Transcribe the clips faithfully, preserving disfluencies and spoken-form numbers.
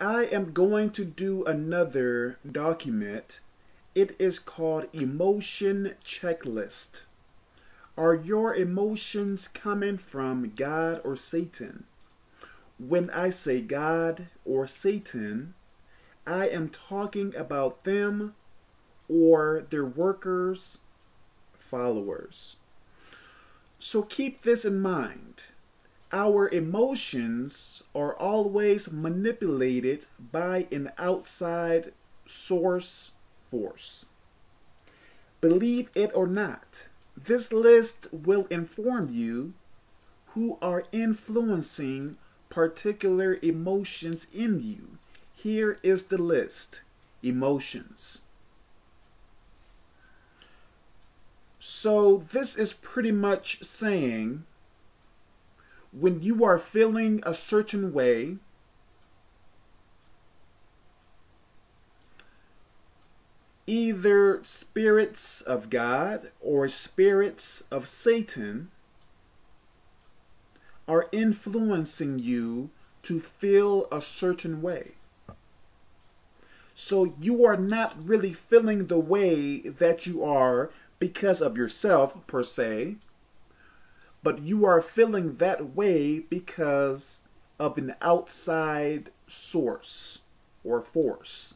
I am going to do another document. It is called Emotion Checklist. Are your emotions coming from God or Satan? When I say God or Satan, I am talking about them or their workers, followers. So keep this in mind. Our emotions are always manipulated by an outside source force. Believe it or not, this list will inform you who are influencing particular emotions in you. Here is the list: emotions. So this is pretty much saying when you are feeling a certain way, either spirits of God or spirits of Satan are influencing you to feel a certain way. So you are not really feeling the way that you are because of yourself per se, but you are feeling that way because of an outside source or force.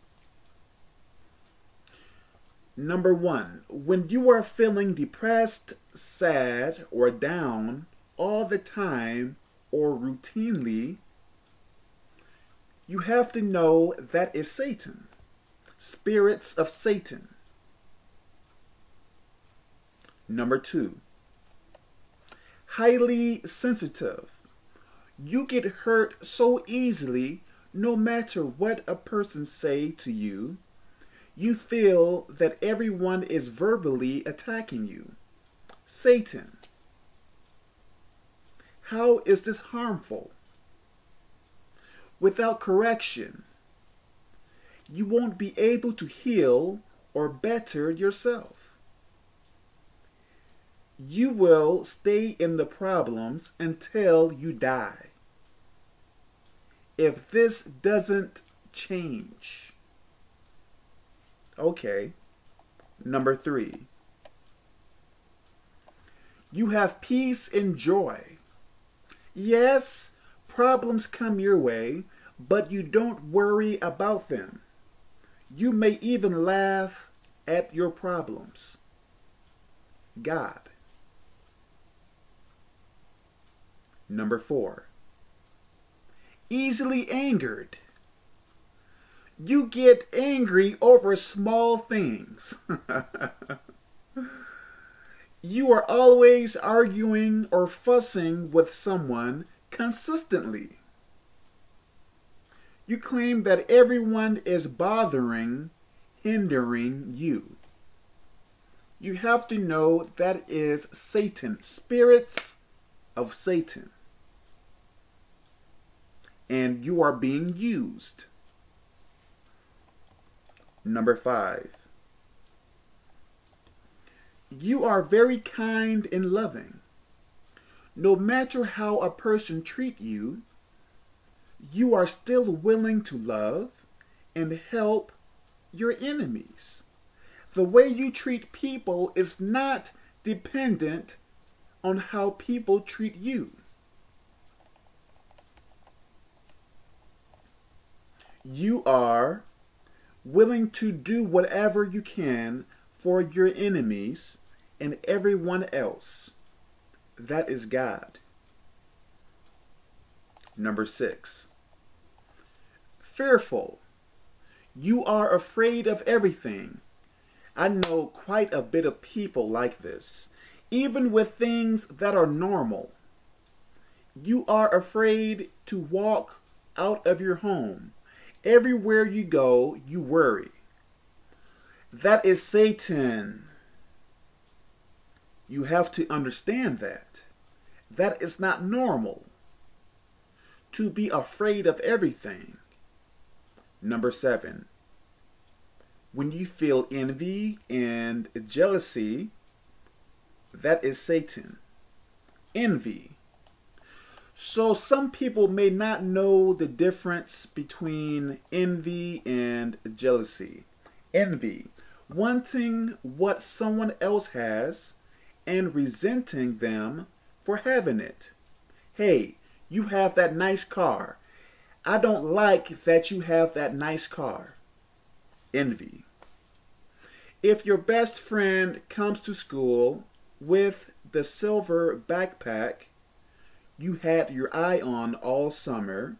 Number one, when you are feeling depressed, sad, or down all the time or routinely, you have to know that is Satan, spirits of Satan. Number two, highly sensitive. You get hurt so easily no matter what a person say to you. You feel that everyone is verbally attacking you. Satan. How is this harmful? Without correction, you won't be able to heal or better yourself. You will stay in the problems until you die if this doesn't change. Okay, number three. You have peace and joy. Yes, problems come your way, but you don't worry about them. You may even laugh at your problems. God. Number four. Easily angered. You get angry over small things. You are always arguing or fussing with someone consistently. You claim that everyone is bothering, hindering you. You have to know that is Satan, spirits of Satan. And you are being used. Number five, you are very kind and loving. No matter how a person treats you, you are still willing to love and help your enemies. The way you treat people is not dependent on how people treat you. You are willing to do whatever you can for your enemies and everyone else. That is God. Number six, fearful. You are afraid of everything. I know quite a bit of people like this. Even with things that are normal, you are afraid to walk out of your home. Everywhere you go, you worry. That is Satan. You have to understand that. That is not normal, to be afraid of everything. Number seven, when you feel envy and jealousy, that is Satan. Envy. So some people may not know the difference between envy and jealousy. Envy, wanting what someone else has and resenting them for having it. Hey, you have that nice car. I don't like that you have that nice car. Envy. If your best friend comes to school with the silver backpack you had your eye on all summer,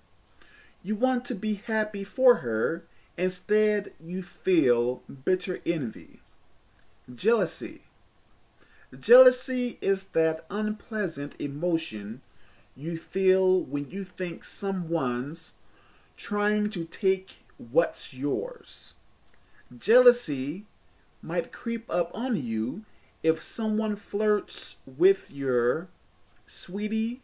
you want to be happy for her. Instead, you feel bitter envy. Jealousy. Jealousy is that unpleasant emotion you feel when you think someone's trying to take what's yours. Jealousy might creep up on you if someone flirts with your sweetie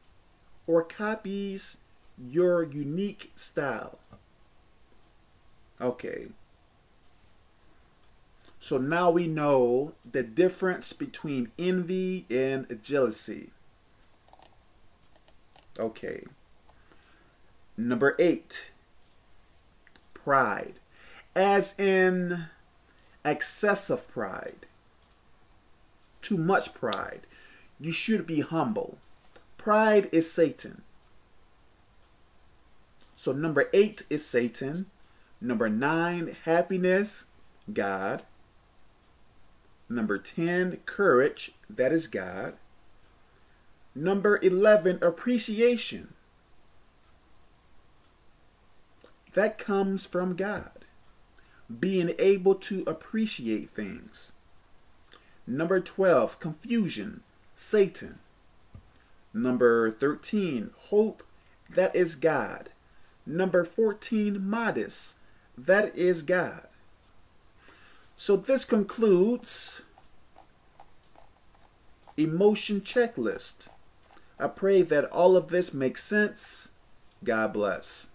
or copies your unique style. Okay, so now we know the difference between envy and jealousy. Okay, number eight, pride, as in excessive pride, too much pride. You should be humble. Pride is Satan. So number eight is Satan. Number nine, happiness, God. Number ten, courage, that is God. Number eleven, appreciation. That comes from God. Being able to appreciate things. Number twelve, confusion, Satan. Number thirteen, hope, that is God. Number fourteen, modest, that is God. So this concludes Emotion Checklist. I pray that all of this makes sense. God bless.